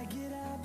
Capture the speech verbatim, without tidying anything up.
I get up,